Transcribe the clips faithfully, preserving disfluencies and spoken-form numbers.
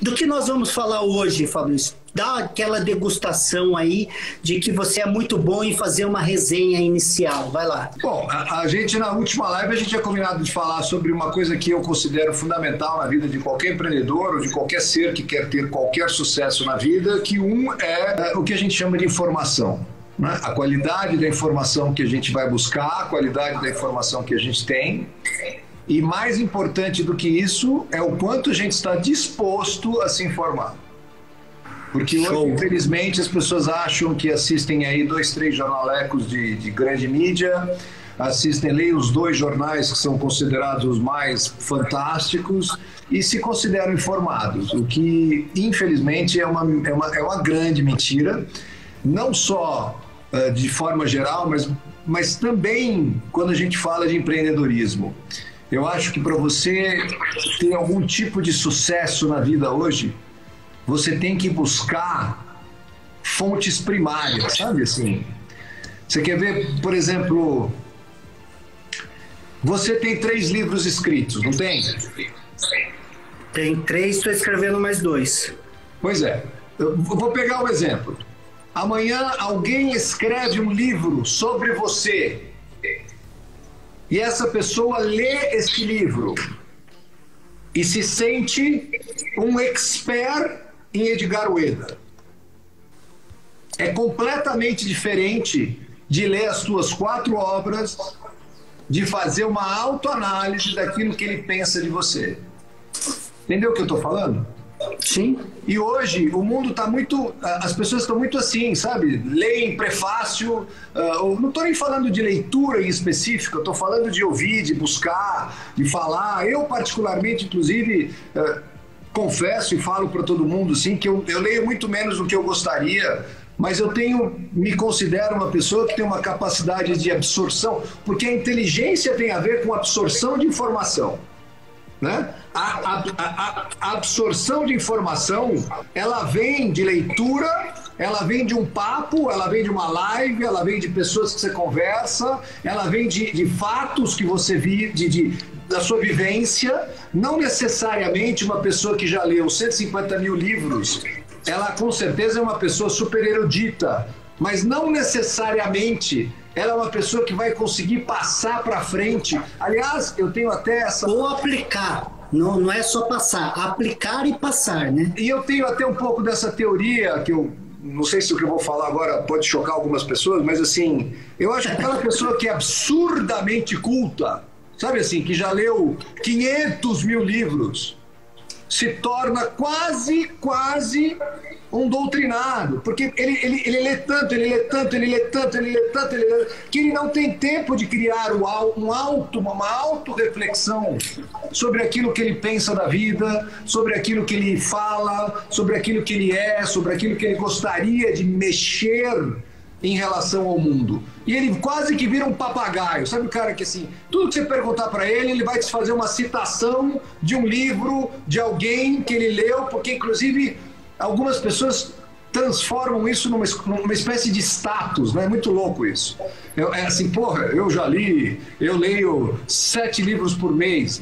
Do que nós vamos falar hoje, Fabrício? Dá aquela degustação aí de que você é muito bom em fazer uma resenha inicial. Vai lá. Bom, a, a gente na última live, a gente tinha combinado de falar sobre uma coisa que eu considero fundamental na vida de qualquer empreendedor ou de qualquer ser que quer ter qualquer sucesso na vida, que um é, é o que a gente chama de informação. Né? A qualidade da informação que a gente vai buscar, a qualidade da informação que a gente tem. E mais importante do que isso é o quanto a gente está disposto a se informar. Porque hoje, infelizmente, as pessoas acham que assistem aí dois, três jornalecos de, de grande mídia, assistem, leem os dois jornais que são considerados os mais fantásticos e se consideram informados, o que, infelizmente, é uma, é uma, é uma grande mentira, não só uh, de forma geral, mas, mas também quando a gente fala de empreendedorismo. Eu acho que para você ter algum tipo de sucesso na vida hoje, você tem que buscar fontes primárias, sabe assim? Você quer ver, por exemplo, você tem três livros escritos, não tem? Tem três, estou escrevendo mais dois. Pois é. Eu vou pegar um exemplo. Amanhã alguém escreve um livro sobre você. E essa pessoa lê este livro e se sente um expert em Edgar Ueda. É completamente diferente de ler as suas quatro obras, de fazer uma autoanálise daquilo que ele pensa de você. Entendeu o que eu estou falando? Sim. E hoje o mundo está muito... As pessoas estão muito assim, sabe? Leem prefácio. Uh, não estou nem falando de leitura em específico, estou falando de ouvir, de buscar, de falar. Eu particularmente, inclusive, uh, confesso e falo para todo mundo assim, que eu, eu leio muito menos do que eu gostaria, mas eu tenho, me considero uma pessoa que tem uma capacidade de absorção, porque a inteligência tem a ver com absorção de informação. Né? A, a, a absorção de informação, ela vem de leitura, ela vem de um papo, ela vem de uma live, ela vem de pessoas que você conversa, ela vem de, de fatos que você vive, de, de, da sua vivência. Não necessariamente uma pessoa que já leu cento e cinquenta mil livros, ela com certeza é uma pessoa super erudita, mas não necessariamente... Ela é uma pessoa que vai conseguir passar para frente. Aliás, eu tenho até essa... Ou aplicar. Não, não é só passar. Aplicar e passar, né? E eu tenho até um pouco dessa teoria, que eu não sei se o que eu vou falar agora pode chocar algumas pessoas, mas assim, eu acho que aquela pessoa que é absurdamente culta, sabe assim, que já leu quinhentos mil livros, se torna quase, quase... um doutrinado, porque ele, ele, ele lê tanto, ele lê tanto, ele lê tanto, ele lê tanto, ele lê, que ele não tem tempo de criar um auto, uma auto-reflexão sobre aquilo que ele pensa da vida, sobre aquilo que ele fala, sobre aquilo que ele é, sobre aquilo que ele gostaria de mexer em relação ao mundo. E ele quase que vira um papagaio, sabe o cara que assim, tudo que você perguntar para ele, ele vai te fazer uma citação de um livro, de alguém que ele leu, porque inclusive... Algumas pessoas transformam isso numa, numa espécie de status, né? É muito louco isso. Eu, é assim, porra, eu já li, eu leio sete livros por mês.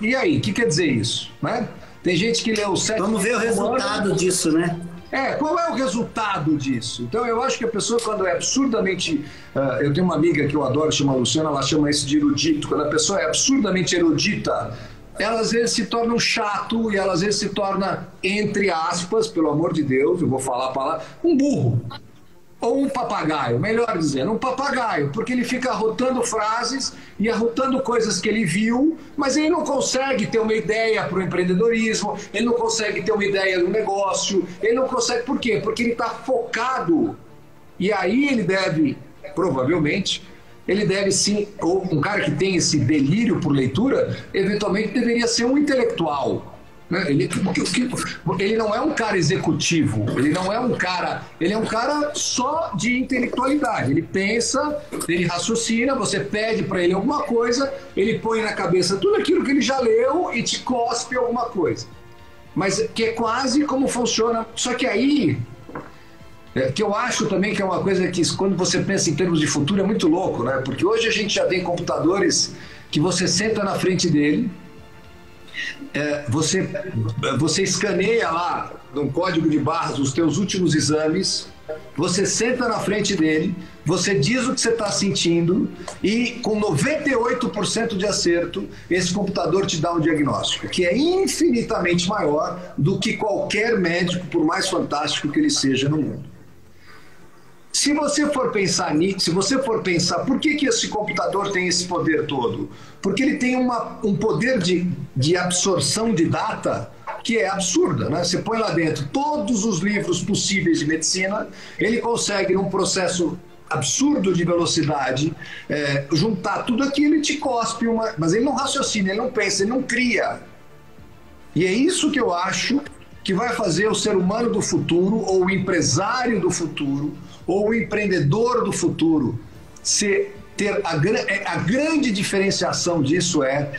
E aí, o que quer dizer isso? Né? Tem gente que leu sete... Vamos ver o resultado disso, né? É, qual é o resultado disso? Então, eu acho que a pessoa, quando é absurdamente... Uh, eu tenho uma amiga que eu adoro, chama Luciana, ela chama isso de erudito. Quando a pessoa é absurdamente erudita... Ela às vezes se torna um chato e ela às vezes se torna, entre aspas, pelo amor de Deus, eu vou falar a palavra, um burro. Ou um papagaio, melhor dizendo, um papagaio, porque ele fica arrotando frases e arrotando coisas que ele viu, mas ele não consegue ter uma ideia para o empreendedorismo, ele não consegue ter uma ideia do negócio, ele não consegue, por quê? Porque ele está focado. E aí ele deve, provavelmente... Ele deve sim, ou um cara que tem esse delírio por leitura, eventualmente deveria ser um intelectual. Né? Ele, ele não é um cara executivo, ele não é um cara, ele é um cara só de intelectualidade. Ele pensa, ele raciocina, você pede para ele alguma coisa, ele põe na cabeça tudo aquilo que ele já leu e te cospe alguma coisa. Mas que é quase como funciona, só que aí... É, que eu acho também que é uma coisa que quando você pensa em termos de futuro é muito louco, né? Porque hoje a gente já tem computadores que você senta na frente dele é, você, você escaneia lá, num código de barras, os teus últimos exames, você senta na frente dele, você diz o que você está sentindo e com noventa e oito por cento de acerto, esse computador te dá um diagnóstico, que é infinitamente maior do que qualquer médico, por mais fantástico que ele seja no mundo. Se você for pensar nisso, se você for pensar por que, que esse computador tem esse poder todo, porque ele tem uma, um poder de, de absorção de data que é absurda, né? Você põe lá dentro todos os livros possíveis de medicina, ele consegue, num processo absurdo de velocidade, é, juntar tudo aquilo e te cospe uma... Mas ele não raciocina, ele não pensa, ele não cria. E é isso que eu acho que vai fazer o ser humano do futuro, ou o empresário do futuro, ou o empreendedor do futuro, se ter a, a grande diferenciação disso é...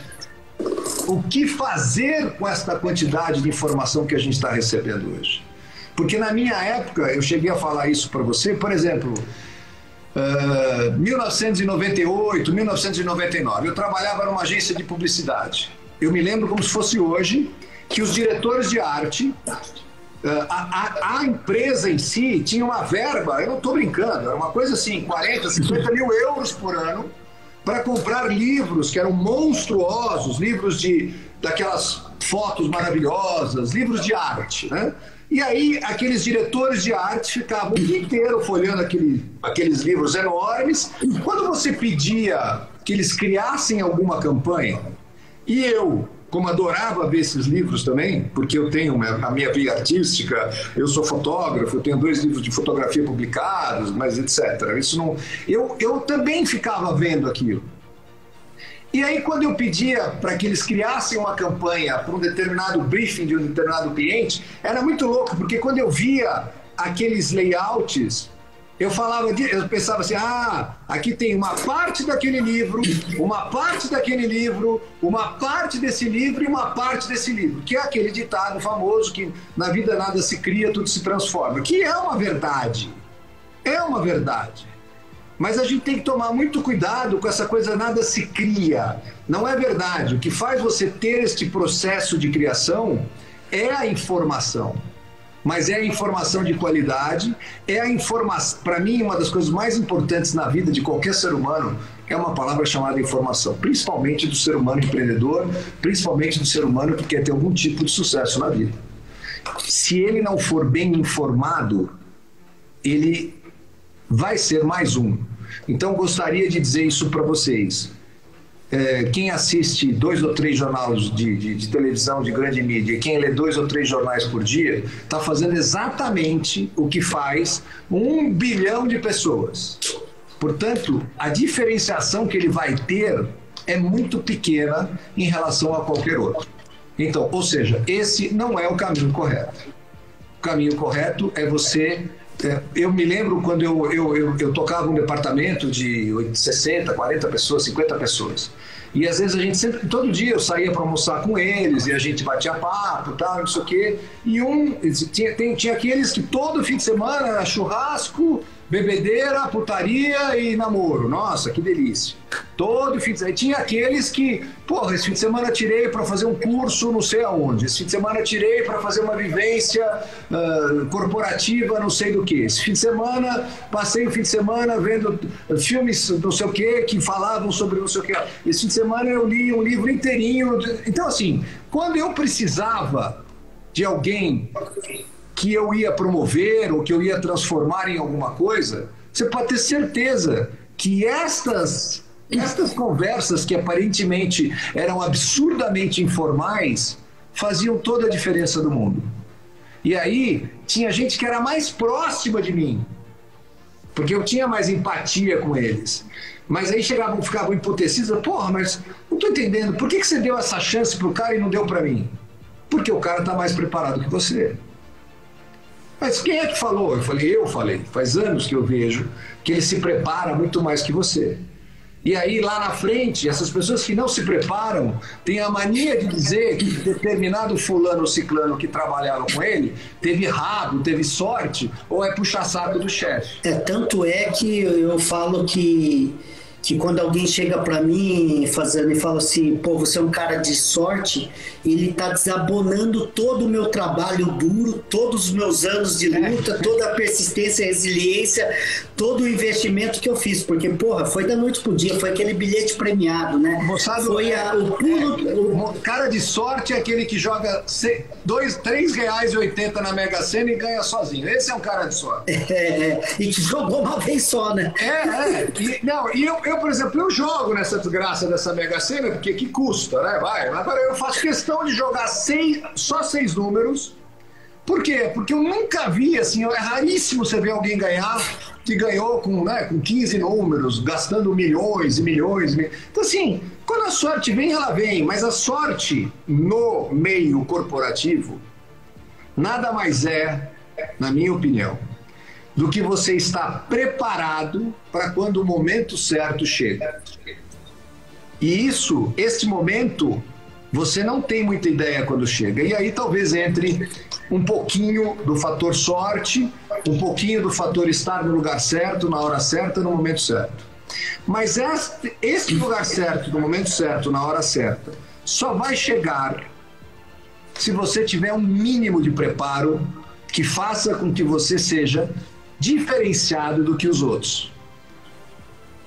O que fazer com esta quantidade de informação que a gente está recebendo hoje? Porque na minha época, eu cheguei a falar isso para você, por exemplo, uh, mil novecentos e noventa e oito, mil novecentos e noventa e nove, eu trabalhava numa agência de publicidade. Eu me lembro como se fosse hoje que os diretores de arte, uh, a, a, a empresa em si tinha uma verba, eu não estou brincando, era uma coisa assim, quarenta, cinquenta mil euros por ano, para comprar livros que eram monstruosos, livros de, daquelas fotos maravilhosas, livros de arte, né? E aí aqueles diretores de arte ficavam o dia inteiro folheando aquele, aqueles livros enormes. Quando você pedia que eles criassem alguma campanha, e eu, como adorava ver esses livros também, porque eu tenho uma, a minha vida artística, eu sou fotógrafo, eu tenho dois livros de fotografia publicados, mas etcétera. Isso não, eu, eu também ficava vendo aquilo. E aí quando eu pedia para que eles criassem uma campanha para um determinado briefing de um determinado cliente, era muito louco, porque quando eu via aqueles layouts, eu falava, eu pensava assim, ah, aqui tem uma parte daquele livro, uma parte daquele livro, uma parte desse livro e uma parte desse livro, que é aquele ditado famoso que na vida nada se cria, tudo se transforma, que é uma verdade, é uma verdade. Mas a gente tem que tomar muito cuidado com essa coisa, nada se cria, não é verdade. O que faz você ter este processo de criação é a informação. Mas é a informação de qualidade, é a informação... Para mim, uma das coisas mais importantes na vida de qualquer ser humano é uma palavra chamada informação, principalmente do ser humano empreendedor, principalmente do ser humano que quer ter algum tipo de sucesso na vida. Se ele não for bem informado, ele vai ser mais um. Então, gostaria de dizer isso para vocês. É, quem assiste dois ou três jornais de, de, de televisão de grande mídia, quem lê dois ou três jornais por dia, está fazendo exatamente o que faz um bilhão de pessoas. Portanto, a diferenciação que ele vai ter é muito pequena em relação a qualquer outro. Então, ou seja, esse não é o caminho correto. O caminho correto é você... Eu me lembro quando eu, eu, eu, eu tocava um departamento de sessenta, quarenta pessoas, cinquenta pessoas. E às vezes a gente sempre, todo dia eu saía para almoçar com eles e a gente batia papo e tal, não sei o quê. E um, tinha, tinha, tinha aqueles que todo fim de semana era churrasco, bebedeira, putaria e namoro. Nossa, que delícia. Todo fim de semana. E tinha aqueles que, porra, esse fim de semana tirei para fazer um curso não sei aonde. Esse fim de semana tirei para fazer uma vivência uh, corporativa não sei do que. Esse fim de semana, passei o fim de semana vendo filmes não sei o que, que falavam sobre não sei o que. Esse fim de semana eu li um livro inteirinho. Então, assim, quando eu precisava de alguém... que eu ia promover ou que eu ia transformar em alguma coisa, você pode ter certeza que estas, estas conversas que aparentemente eram absurdamente informais faziam toda a diferença do mundo. E aí tinha gente que era mais próxima de mim, porque eu tinha mais empatia com eles. Mas aí chegavam, ficavam emputecidos, porra, mas não estou entendendo, por que, que você deu essa chance para o cara e não deu para mim? Porque o cara está mais preparado que você. Mas quem é que falou? Eu falei, eu falei. Faz anos que eu vejo que ele se prepara muito mais que você. E aí, lá na frente, essas pessoas que não se preparam têm a mania de dizer que determinado fulano ou ciclano que trabalharam com ele teve rabo, teve sorte, ou é puxa-saco do chefe. É, tanto é que eu falo que... que quando alguém chega para mim fazendo e fala assim, pô, você é um cara de sorte, ele tá desabonando todo o meu trabalho duro, todos os meus anos de luta, toda a persistência, resiliência, todo o investimento que eu fiz, porque, porra, foi da noite pro dia, foi aquele bilhete premiado, né? Moçada, foi a, o pulo... É, o cara de sorte é aquele que joga três reais e oitenta na Mega Sena e ganha sozinho. Esse é um cara de sorte. É, e que jogou uma vez só, né? É, é. E, não, e eu, eu, por exemplo, eu jogo nessa desgraça dessa Mega Sena, porque que custa, né? Vai, agora eu faço questão de jogar seis, só seis números. Por quê? Porque eu nunca vi, assim, é raríssimo você ver alguém ganhar que ganhou com, né, com quinze números, gastando milhões e milhões, milhões. Então, assim, quando a sorte vem, ela vem, mas a sorte no meio corporativo nada mais é, na minha opinião, do que você estar preparado para quando o momento certo chega. E isso, esse momento, você não tem muita ideia quando chega. E aí talvez entre um pouquinho do fator sorte, um pouquinho do fator estar no lugar certo, na hora certa, no momento certo. Mas este, este lugar certo, no momento certo, na hora certa, só vai chegar se você tiver um mínimo de preparo que faça com que você seja diferenciado do que os outros.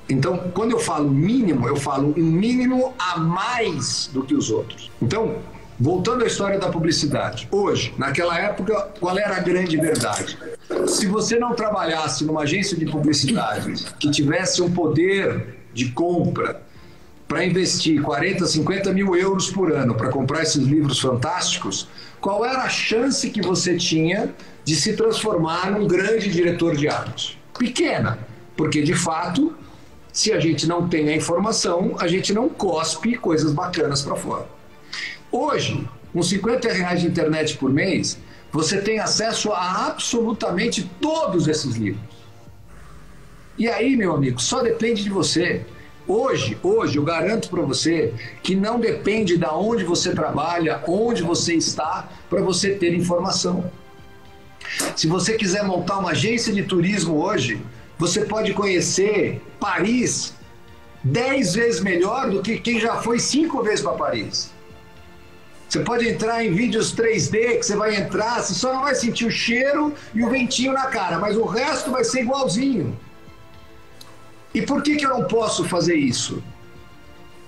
Então, quando eu falo mínimo, eu falo um mínimo a mais do que os outros. Então, voltando à história da publicidade. Hoje, naquela época, qual era a grande verdade? Se você não trabalhasse numa agência de publicidade que tivesse um poder de compra para investir quarenta, cinquenta mil euros por ano para comprar esses livros fantásticos, qual era a chance que você tinha de se transformar num grande diretor de arte? Pequena, porque de fato... Se a gente não tem a informação, a gente não cospe coisas bacanas para fora. Hoje, com cinquenta reais de internet por mês, você tem acesso a absolutamente todos esses livros. E aí, meu amigo, só depende de você. Hoje, hoje eu garanto para você que não depende de onde você trabalha, onde você está, para você ter informação. Se você quiser montar uma agência de turismo hoje, você pode conhecer Paris dez vezes melhor do que quem já foi cinco vezes para Paris. Você pode entrar em vídeos três D, que você vai entrar, você só não vai sentir o cheiro e o ventinho na cara, mas o resto vai ser igualzinho. E por que que eu não posso fazer isso?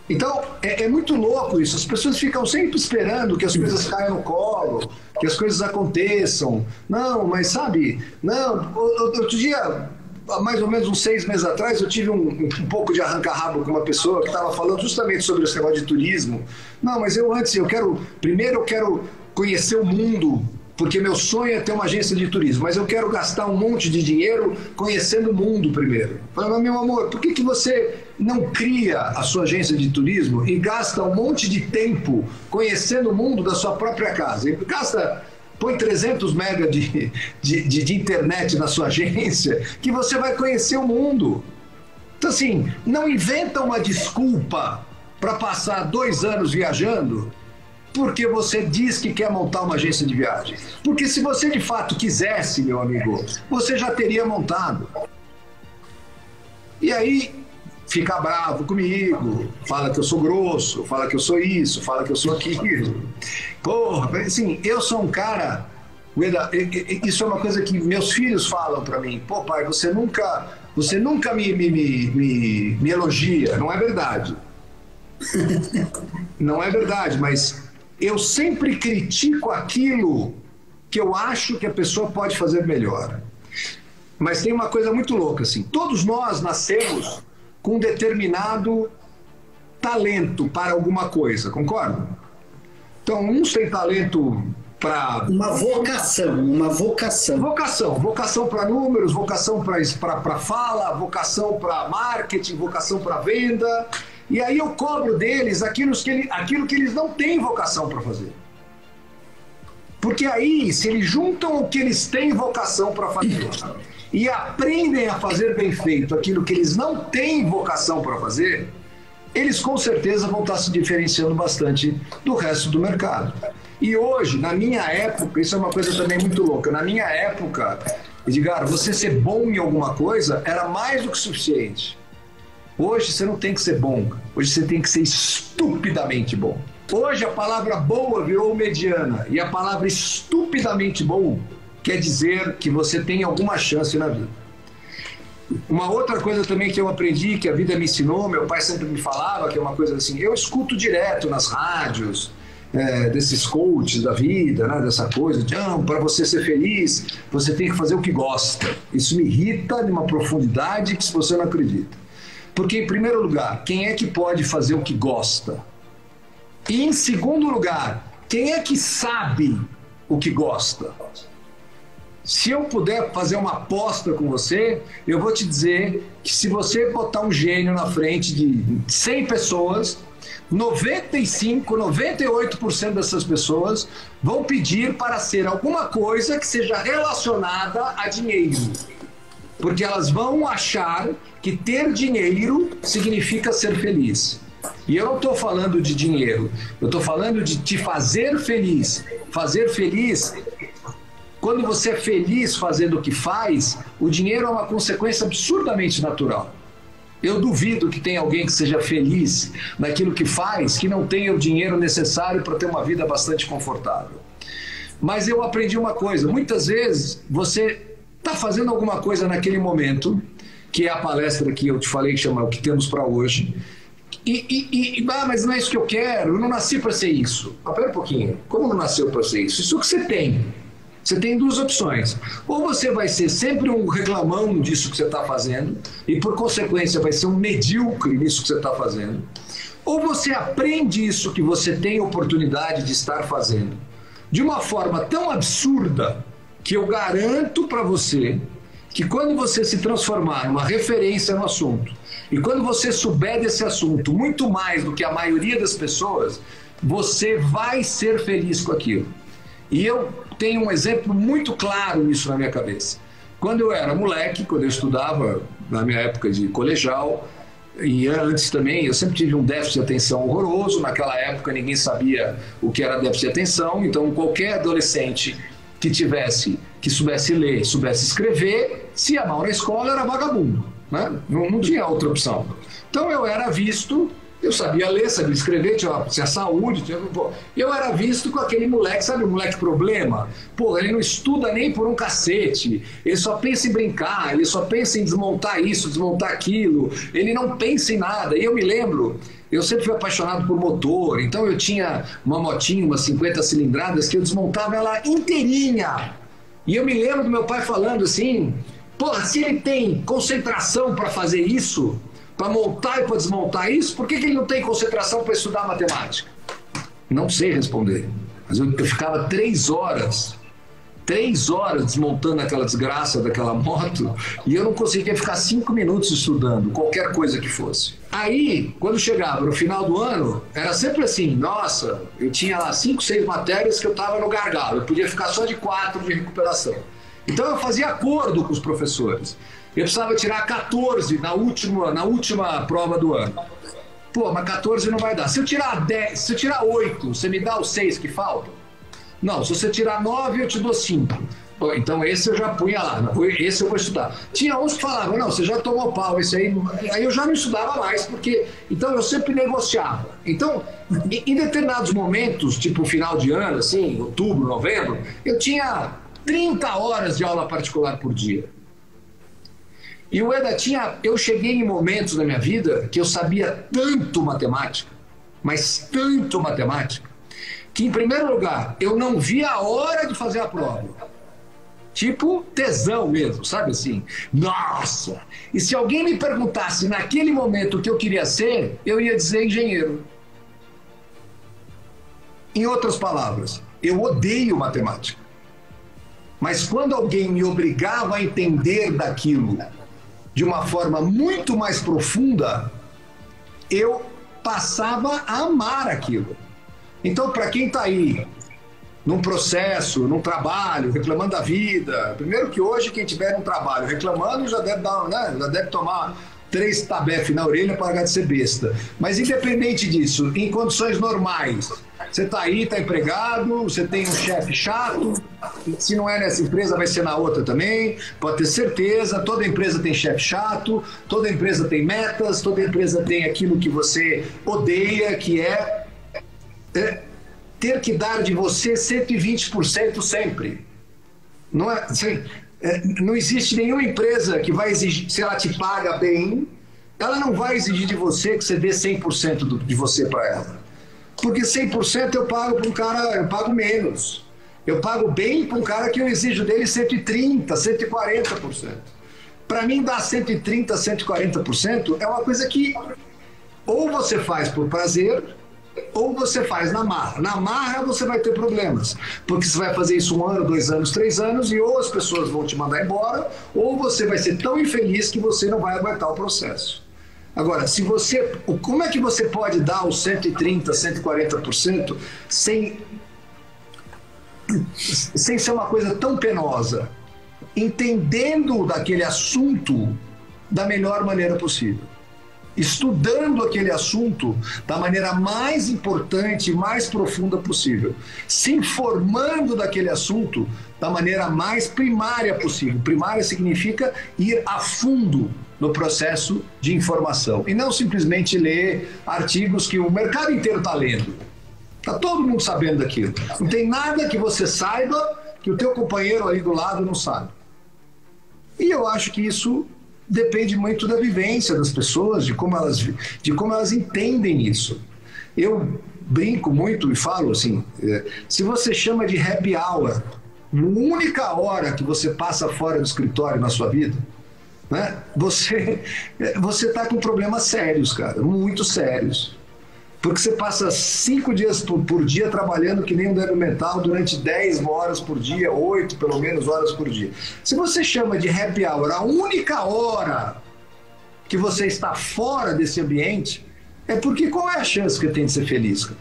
Então, é, é muito louco isso. As pessoas ficam sempre esperando que as coisas caiam no colo, que as coisas aconteçam. Não, mas sabe, não, outro dia... Há mais ou menos uns seis meses atrás, eu tive um, um pouco de arranca-rabo com uma pessoa que estava falando justamente sobre esse negócio de turismo. Não, mas eu antes, eu quero... Primeiro eu quero conhecer o mundo, porque meu sonho é ter uma agência de turismo, mas eu quero gastar um monte de dinheiro conhecendo o mundo primeiro. Falei, meu amor, por que que você não cria a sua agência de turismo e gasta um monte de tempo conhecendo o mundo da sua própria casa? E gasta... Põe trezentos mega de, de, de, de internet na sua agência que você vai conhecer o mundo. Então, assim, não inventa uma desculpa para passar dois anos viajando porque você diz que quer montar uma agência de viagem. Porque se você, de fato, quisesse, meu amigo, você já teria montado. E aí... Fica bravo comigo, fala que eu sou grosso, fala que eu sou isso, fala que eu sou aquilo. Porra, assim, eu sou um cara... Ueda, isso é uma coisa que meus filhos falam pra mim. Pô, pai, você nunca, você nunca me, me, me, me elogia. Não é verdade. Não é verdade, mas eu sempre critico aquilo que eu acho que a pessoa pode fazer melhor. Mas tem uma coisa muito louca, assim. Todos nós nascemos... com um determinado talento para alguma coisa, concorda? Então, uns têm talento para... Uma vocação, uma vocação. Vocação, vocação para números, vocação para fala, vocação para marketing, vocação para venda. E aí eu cobro deles aquilo que, ele, aquilo que eles não têm vocação para fazer. Porque aí, se eles juntam o que eles têm vocação para fazer... e aprendem a fazer bem feito aquilo que eles não têm vocação para fazer, eles com certeza vão estar se diferenciando bastante do resto do mercado. E hoje, na minha época, isso é uma coisa também muito louca, na minha época, Edgar, você ser bom em alguma coisa era mais do que suficiente. Hoje você não tem que ser bom, hoje você tem que ser estupidamente bom. Hoje a palavra boa virou mediana e a palavra estupidamente bom quer dizer que você tem alguma chance na vida. Uma outra coisa também que eu aprendi, que a vida me ensinou, meu pai sempre me falava, que é uma coisa assim, eu escuto direto nas rádios, é, desses coaches da vida, né, dessa coisa de, ah, para você ser feliz, você tem que fazer o que gosta. Isso me irrita de uma profundidade que você não acredita. Porque, em primeiro lugar, quem é que pode fazer o que gosta? E, em segundo lugar, quem é que sabe o que gosta? Se eu puder fazer uma aposta com você, eu vou te dizer que se você botar um gênio na frente de cem pessoas, noventa e cinco, noventa e oito por cento dessas pessoas vão pedir para ser alguma coisa que seja relacionada a dinheiro. Porque elas vão achar que ter dinheiro significa ser feliz. E eu não estou falando de dinheiro, eu estou falando de te fazer feliz. Fazer feliz... Quando você é feliz fazendo o que faz, o dinheiro é uma consequência absurdamente natural. Eu duvido que tenha alguém que seja feliz naquilo que faz, que não tenha o dinheiro necessário para ter uma vida bastante confortável. Mas eu aprendi uma coisa, muitas vezes você está fazendo alguma coisa naquele momento, que é a palestra que eu te falei que chama O Que Temos para Hoje, E, e, e ah, mas não é isso que eu quero, eu não nasci para ser isso. Ah, pera um pouquinho, como não nasceu para ser isso? Isso é o que você tem. Você tem duas opções, ou você vai ser sempre um reclamão disso que você está fazendo e por consequência vai ser um medíocre nisso que você está fazendo, ou você aprende isso que você tem oportunidade de estar fazendo de uma forma tão absurda que eu garanto para você que quando você se transformar numa referência no assunto e quando você souber desse assunto muito mais do que a maioria das pessoas, você vai ser feliz com aquilo. E eu tenho um exemplo muito claro nisso na minha cabeça. Quando eu era moleque, quando eu estudava, na minha época de colegial, e antes também, eu sempre tive um déficit de atenção horroroso. Naquela época ninguém sabia o que era déficit de atenção, então qualquer adolescente que tivesse, que soubesse ler, soubesse escrever, se ia mal na escola era vagabundo, né? Não, não tinha outra opção. Então eu era visto... Eu sabia ler, sabia escrever, tinha, tinha saúde, tinha... Eu era visto com aquele moleque, sabe o moleque problema? Pô, ele não estuda nem por um cacete, ele só pensa em brincar, ele só pensa em desmontar isso, desmontar aquilo, ele não pensa em nada. E eu me lembro, eu sempre fui apaixonado por motor, então eu tinha uma motinha, umas cinquenta cilindradas, que eu desmontava ela inteirinha. E eu me lembro do meu pai falando assim, porra, se ele tem concentração para fazer isso... para montar e para desmontar isso, por que que ele não tem concentração para estudar matemática? Não sei responder, mas eu, eu ficava três horas, três horas desmontando aquela desgraça daquela moto e eu não conseguia ficar cinco minutos estudando, qualquer coisa que fosse. Aí, quando chegava no final do ano, era sempre assim, nossa, eu tinha lá cinco, seis matérias que eu estava no gargalo, eu podia ficar só de quatro de recuperação. Então eu fazia acordo com os professores. Eu precisava tirar quatorze na última, na última prova do ano. Pô, mas quatorze não vai dar. Se eu tirar dez, se eu tirar oito, você me dá os seis que faltam? Não, se você tirar nove, eu te dou cinco. Então esse eu já punha lá, esse eu vou estudar. Tinha uns que falavam, não, você já tomou pau, esse aí... Aí eu já não estudava mais, porque... Então eu sempre negociava. Então, em determinados momentos, tipo final de ano, assim, outubro, novembro, eu tinha trinta horas de aula particular por dia. E o Ueda tinha... Eu cheguei em momentos da minha vida que eu sabia tanto matemática, mas tanto matemática, que em primeiro lugar, eu não via a hora de fazer a prova. Tipo tesão mesmo, sabe assim? Nossa! E se alguém me perguntasse naquele momento o que eu queria ser, eu ia dizer engenheiro. Em outras palavras, eu odeio matemática. Mas quando alguém me obrigava a entender daquilo... de uma forma muito mais profunda, eu passava a amar aquilo. Então, para quem está aí, num processo, num trabalho, reclamando da vida, primeiro que hoje quem tiver um trabalho reclamando já deve, dar, né, já deve tomar três tabefes na orelha para parar de ser besta. Mas independente disso, em condições normais, Você tá aí, tá empregado, você tem um chefe chato, se não é nessa empresa, vai ser na outra também, pode ter certeza, toda empresa tem chefe chato, toda empresa tem metas, toda empresa tem aquilo que você odeia, que é, é ter que dar de você cento e vinte por cento sempre. Não é, assim, é, não existe nenhuma empresa que vai exigir, se ela te paga bem, ela não vai exigir de você que você dê cem por cento do, de você para ela. Porque cem por cento eu pago para um cara, eu pago menos. Eu pago bem para um cara que eu exijo dele cento e trinta por cento, cento e quarenta por cento. Para mim, dar cento e trinta por cento, cento e quarenta por cento é uma coisa que ou você faz por prazer, ou você faz na marra. Na marra você vai ter problemas, porque você vai fazer isso um ano, dois anos, três anos, e ou as pessoas vão te mandar embora, ou você vai ser tão infeliz que você não vai aguentar o processo. Agora, se você, como é que você pode dar os cento e trinta por cento, cento e quarenta por cento sem, sem ser uma coisa tão penosa? Entendendo daquele assunto da melhor maneira possível. Estudando aquele assunto da maneira mais importante, mais profunda possível. Se informando daquele assunto da maneira mais primária possível. Primária significa ir a fundo no processo de informação. E não simplesmente ler artigos que o mercado inteiro está lendo. Está todo mundo sabendo daquilo. Não tem nada que você saiba que o teu companheiro ali do lado não sabe. E eu acho que isso depende muito da vivência das pessoas, de como elas, de como elas entendem isso. Eu brinco muito e falo assim, se você chama de happy hour, a única hora que você passa fora do escritório na sua vida, né? Você você tá com problemas sérios, cara, muito sérios. Porque você passa cinco dias por, por dia trabalhando que nem um dano mental durante dez horas por dia, oito pelo menos horas por dia. Se você chama de happy hour, a única hora que você está fora desse ambiente, é porque qual é a chance que eu tenho de ser feliz, cara?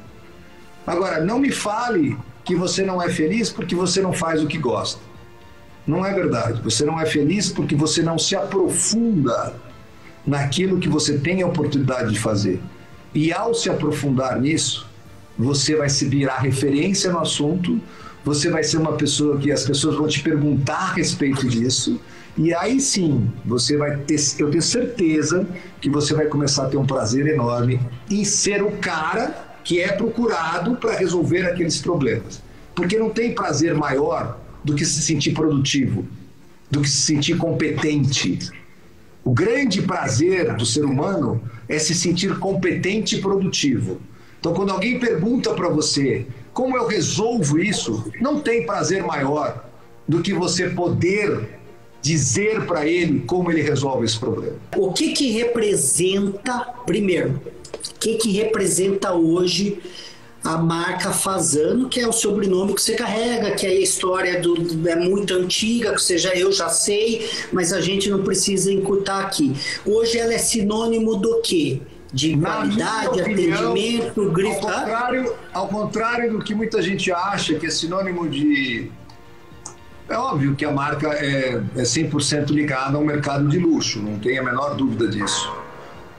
Agora, não me fale que você não é feliz porque você não faz o que gosta. Não é verdade. Você não é feliz porque você não se aprofunda naquilo que você tem a oportunidade de fazer. E ao se aprofundar nisso, você vai se virar referência no assunto, você vai ser uma pessoa que as pessoas vão te perguntar a respeito disso, e aí sim, você vai ter, eu tenho certeza que você vai começar a ter um prazer enorme em ser o cara que é procurado para resolver aqueles problemas. Porque não tem prazer maior do que se sentir produtivo, do que se sentir competente. O grande prazer do ser humano é se sentir competente e produtivo. Então, quando alguém pergunta para você como eu resolvo isso, não tem prazer maior do que você poder dizer para ele como ele resolve esse problema. O que que representa, primeiro, o que que representa hoje a marca Fasano, que é o sobrenome que você carrega, que é a história do, é muito antiga, que seja eu já sei, mas a gente não precisa encurtar aqui. Hoje ela é sinônimo do quê? De qualidade, atendimento, grito... Ao contrário, ao contrário do que muita gente acha, que é sinônimo de... É óbvio que a marca é, é cem por cento ligada ao mercado de luxo, não tem a menor dúvida disso.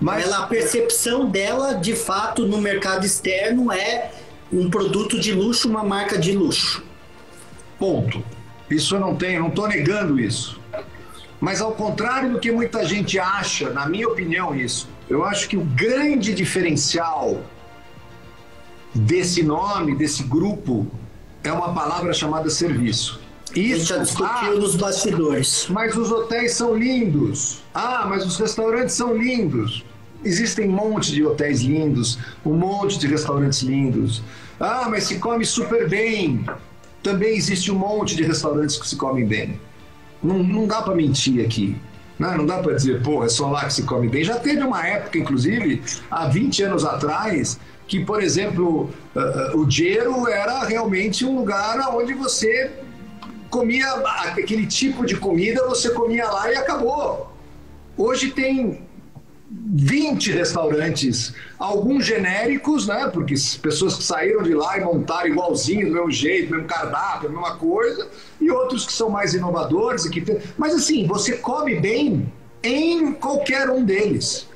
Mas ela, a percepção dela, de fato, no mercado externo é um produto de luxo, uma marca de luxo. Ponto. Isso eu não tenho, não estou negando isso. Mas ao contrário do que muita gente acha, na minha opinião, isso, eu acho que o grande diferencial desse nome, desse grupo, é uma palavra chamada serviço. Isso, a gente já discutiu ah, nos bastidores. Mas os hotéis são lindos. Ah, mas os restaurantes são lindos. Existem um monte de hotéis lindos, um monte de restaurantes lindos. Ah, mas se come super bem. Também existe um monte de restaurantes que se comem bem. Não, não dá para mentir aqui. Não, não dá para dizer, pô, é só lá que se come bem. Já teve uma época, inclusive, há vinte anos atrás, que, por exemplo, uh, uh, o Gero era realmente um lugar onde você comia aquele tipo de comida, você comia lá e acabou. Hoje tem vinte restaurantes, alguns genéricos, né? Porque pessoas que saíram de lá e montaram igualzinho, do mesmo jeito, mesmo cardápio, mesma coisa, e outros que são mais inovadores. Que tem... Mas assim, você come bem em qualquer um deles.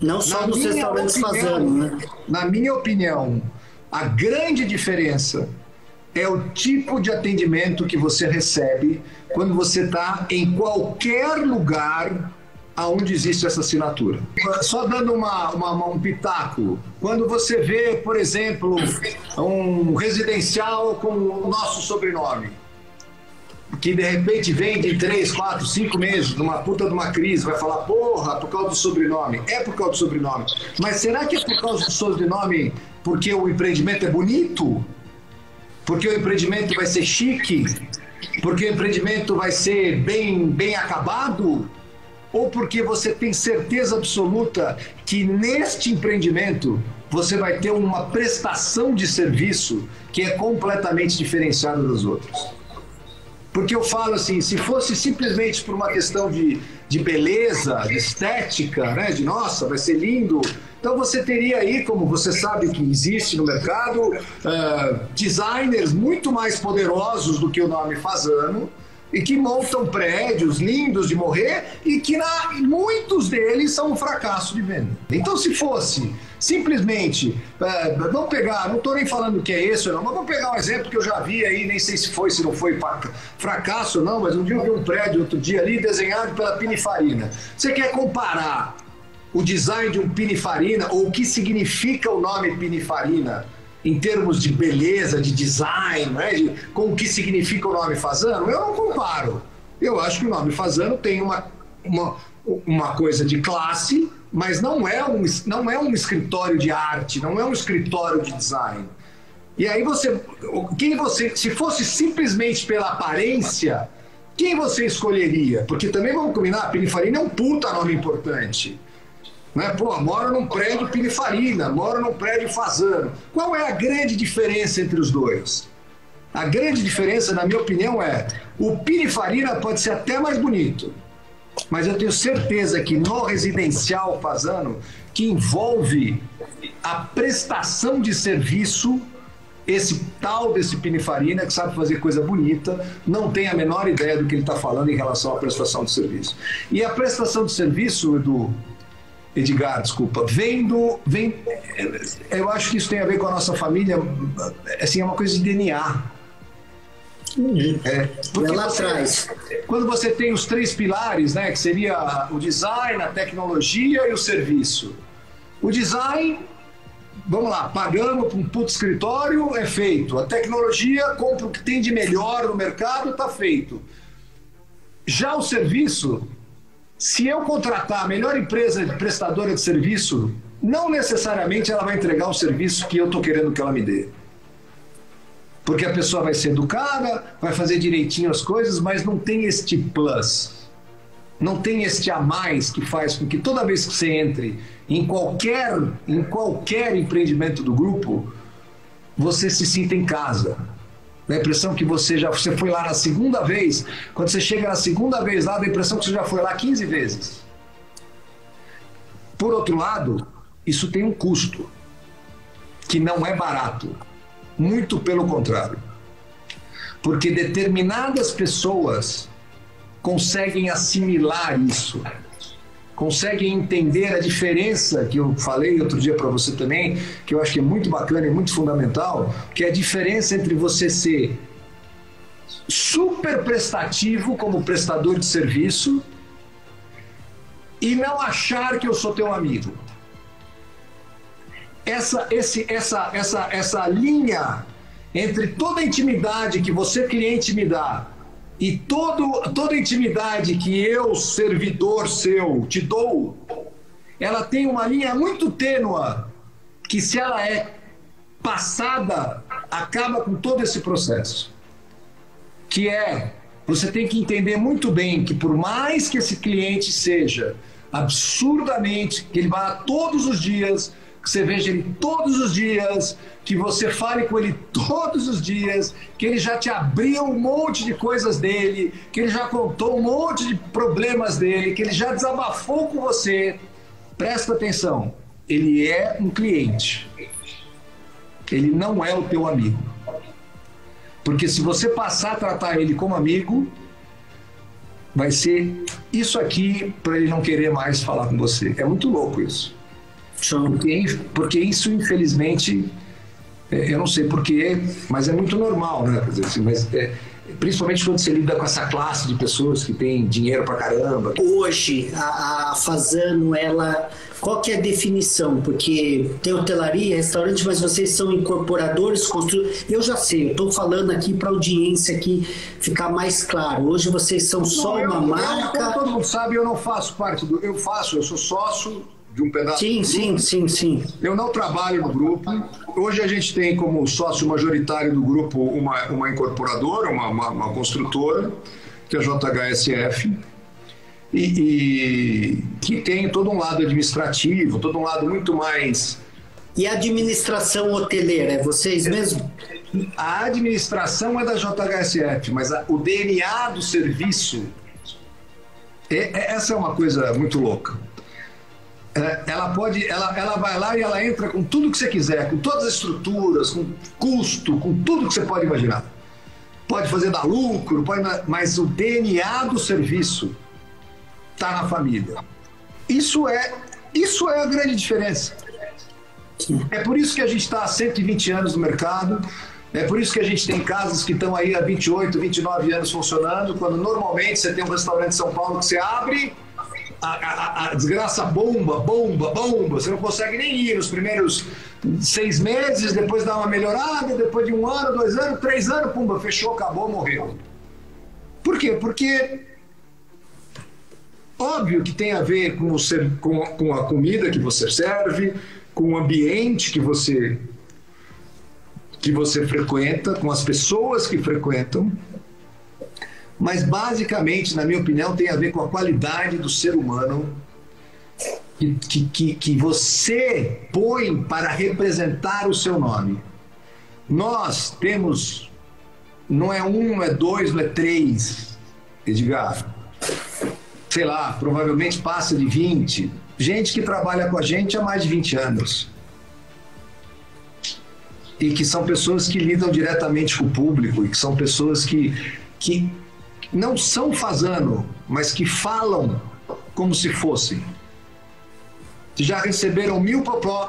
Não só nos restaurantes Fasano, né? Na minha opinião, A grande diferença é o tipo de atendimento que você recebe quando você está em qualquer lugar aonde existe essa assinatura. Só dando uma, uma, um pitaco, quando você vê, por exemplo, um residencial com o nosso sobrenome, que de repente vem de três, quatro, cinco meses, numa puta de uma crise, vai falar, porra, por causa do sobrenome. É por causa do sobrenome. Mas será que é por causa do sobrenome porque o empreendimento é bonito? Porque o empreendimento vai ser chique? Porque o empreendimento vai ser bem, bem acabado? Ou porque você tem certeza absoluta que neste empreendimento você vai ter uma prestação de serviço que é completamente diferenciada das outras? Porque eu falo assim, se fosse simplesmente por uma questão de, de beleza, de estética, né, de nossa, vai ser lindo, então você teria aí, como você sabe que existe no mercado, uh, designers muito mais poderosos do que o nome Fasano, e que montam prédios lindos de morrer, e que na, muitos deles são um fracasso de venda. Então se fosse simplesmente, uh, vamos pegar, não estou nem falando que é esse ou não, mas vamos pegar um exemplo que eu já vi aí, nem sei se foi, se não foi fracasso ou não, mas um dia eu vi um prédio, outro dia ali, desenhado pela Pinifarina. Você quer comparar o design de um Pinifarina, ou o que significa o nome Pinifarina, em termos de beleza, de design, né, de, com o que significa o nome Fasano, eu não comparo. Eu acho que o nome Fasano tem uma, uma, uma coisa de classe, mas não é, um, não é um escritório de arte, não é um escritório de design. E aí você, quem você, se fosse simplesmente pela aparência, quem você escolheria? Porque também vamos combinar, a Pinifarina é um puta nome importante. Né? Pô, moro num prédio Pinifarina, moro num prédio Fasano. Qual é a grande diferença entre os dois? A grande diferença, na minha opinião, é o Pinifarina pode ser até mais bonito, mas eu tenho certeza que no residencial Fasano, que envolve a prestação de serviço, esse tal desse Pinifarina, que sabe fazer coisa bonita, não tem a menor ideia do que ele está falando em relação à prestação de serviço. E a prestação de serviço, Edu, Edgar, desculpa, vem do... Vem, eu acho que isso tem a ver com a nossa família, assim, é uma coisa de D N A. Uhum. É, porque lá atrás, quando você tem os três pilares, né, que seria o design, a tecnologia e o serviço. O design, vamos lá, pagamos para um puto escritório, é feito. A tecnologia, compra o que tem de melhor no mercado, está feito. Já o serviço... Se eu contratar a melhor empresa prestadora de serviço, não necessariamente ela vai entregar o serviço que eu estou querendo que ela me dê. Porque a pessoa vai ser educada, vai fazer direitinho as coisas, mas não tem este plus, não tem este a mais que faz com que toda vez que você entre em qualquer, em qualquer empreendimento do grupo, você se sinta em casa. Dá a impressão que você já você foi lá na segunda vez. Quando você chega na segunda vez lá, dá a impressão que você já foi lá quinze vezes. Por outro lado, isso tem um custo, que não é barato. Muito pelo contrário. Porque determinadas pessoas conseguem assimilar isso. Conseguem entender a diferença que eu falei outro dia para você também, que eu acho que é muito bacana e muito fundamental, que é a diferença entre você ser super prestativo como prestador de serviço e não achar que eu sou teu amigo. Essa, esse, essa, essa, essa linha entre toda a intimidade que você cliente me dá e todo, toda intimidade que eu, servidor seu, te dou, ela tem uma linha muito tênua, que se ela é passada, acaba com todo esse processo. Que é, você tem que entender muito bem que por mais que esse cliente seja absurdamente, que ele vá todos os dias, que você veja ele todos os dias, que você fale com ele todos os dias, que ele já te abriu um monte de coisas dele, que ele já contou um monte de problemas dele, que ele já desabafou com você. Presta atenção, ele é um cliente. Ele não é o teu amigo. Porque se você passar a tratar ele como amigo, vai ser isso aqui para ele não querer mais falar com você. É muito louco isso. Porque, porque isso, infelizmente, É, eu não sei porquê, mas é muito normal, né? Quer dizer, assim, mas é, principalmente quando você lida com essa classe de pessoas que tem dinheiro pra caramba. Hoje, a, a Fasano, ela... Qual que é a definição? Porque tem hotelaria, restaurante, mas vocês são incorporadores, construtores... Eu já sei, eu estou falando aqui para a audiência aqui ficar mais claro. Hoje vocês são não, só eu, uma eu, marca... Como todo mundo sabe, eu não faço parte do... Eu faço, eu sou sócio de um pedaço... Sim, sim, sim, sim. Eu não trabalho no grupo. Hoje a gente tem como sócio majoritário do grupo uma, uma incorporadora, uma, uma, uma construtora, que é a J H S F. E, e que tem todo um lado administrativo, todo um lado muito mais... E a administração hoteleira, é vocês mesmo? A administração é da J H S F, mas a, o D N A do serviço, é, é, essa é uma coisa muito louca. É, ela, pode, ela, ela vai lá e ela entra com tudo que você quiser, com todas as estruturas, com custo, com tudo que você pode imaginar. Pode fazer dar lucro, pode, mas o D N A do serviço... tá na família. Isso é, isso é a grande diferença. É por isso que a gente está há cento e vinte anos no mercado, é por isso que a gente tem casas que estão aí há vinte e oito, vinte e nove anos funcionando, quando normalmente você tem um restaurante em São Paulo que você abre, a, a, a desgraça bomba, bomba, bomba, você não consegue nem ir nos primeiros seis meses, depois dá uma melhorada, depois de um ano, dois anos, três anos, pumba, fechou, acabou, morreu. Por quê? Porque... Óbvio que tem a ver com, o ser, com, com a comida que você serve, com o ambiente que você, que você frequenta, com as pessoas que frequentam, mas basicamente, na minha opinião, tem a ver com a qualidade do ser humano que, que, que você põe para representar o seu nome. Nós temos, não é um, não é dois, não é três, Edgar, sei lá, provavelmente passa de vinte. Gente que trabalha com a gente há mais de vinte anos. E que são pessoas que lidam diretamente com o público, e que são pessoas que, que não são fazano, mas que falam como se fossem. Já receberam mil,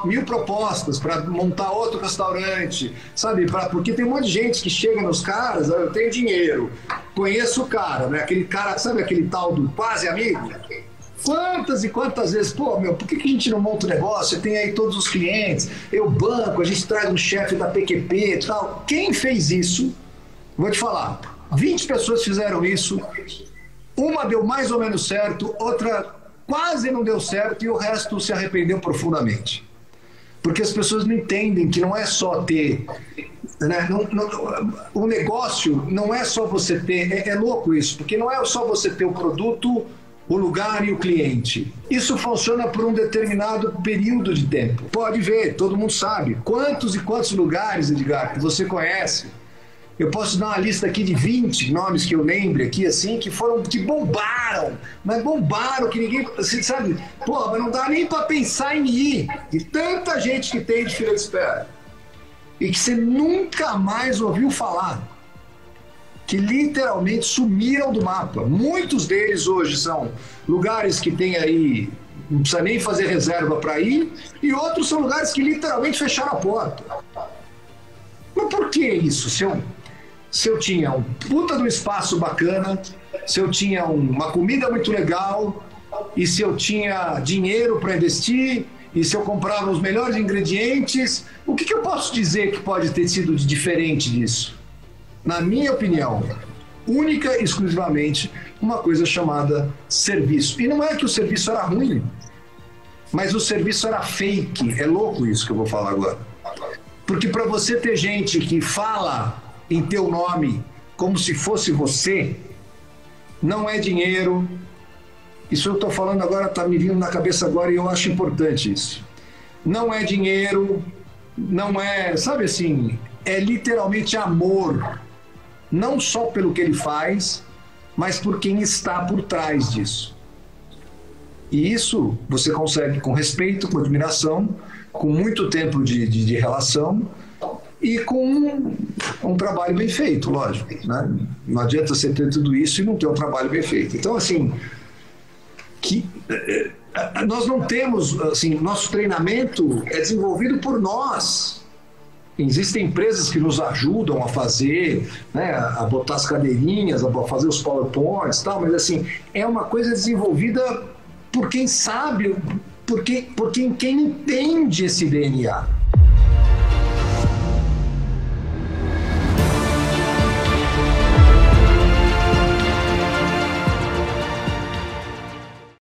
mil propostas para montar outro restaurante, sabe? Pra, porque tem um monte de gente que chega nos caras, eu tenho dinheiro, conheço o cara, né? Aquele cara, sabe aquele tal do quase amigo? Quantas e quantas vezes, pô, meu, por que, que a gente não monta o negócio? Tem aí todos os clientes, eu banco, a gente traz um chefe da P Q P e tal. Quem fez isso? Vou te falar, vinte pessoas fizeram isso, uma deu mais ou menos certo, outra... quase não deu certo e o resto se arrependeu profundamente. Porque as pessoas não entendem que não é só ter... Né? Não, não, o negócio não é só você ter... É, é louco isso, porque não é só você ter o produto, o lugar e o cliente. Isso funciona por um determinado período de tempo. Pode ver, todo mundo sabe. Quantos e quantos lugares, Edgar, que você conhece? Eu posso dar uma lista aqui de vinte nomes que eu lembro aqui, assim, que foram, que bombaram, mas bombaram, que ninguém, assim, sabe? Pô, mas não dá nem para pensar em ir, de tanta gente que tem de fila de espera. E que você nunca mais ouviu falar. Que literalmente sumiram do mapa. Muitos deles hoje são lugares que tem aí, não precisa nem fazer reserva para ir, e outros são lugares que literalmente fecharam a porta. Mas por que isso, senhor? Se eu tinha um puta de um espaço bacana, se eu tinha uma comida muito legal, e se eu tinha dinheiro para investir, e se eu comprava os melhores ingredientes, o que, que eu posso dizer que pode ter sido de diferente disso? Na minha opinião, única e exclusivamente, uma coisa chamada serviço. E não é que o serviço era ruim, mas o serviço era fake. É louco isso que eu vou falar agora. Porque para você ter gente que fala em teu nome, como se fosse você, não é dinheiro. Isso eu estou falando agora, está me vindo na cabeça agora e eu acho importante isso. Não é dinheiro, não é, sabe assim, é literalmente amor. Não só pelo que ele faz, mas por quem está por trás disso. E isso você consegue com respeito, com admiração, com muito tempo de, de, de relação, e com um, um trabalho bem feito, lógico, né? Não adianta você ter tudo isso e não ter um trabalho bem feito. Então, assim, que, nós não temos, assim, nosso treinamento é desenvolvido por nós. Existem empresas que nos ajudam a fazer, né, a botar as cadeirinhas, a fazer os PowerPoints e tal, mas assim, é uma coisa desenvolvida por quem sabe, por quem, por quem, quem entende esse D N A.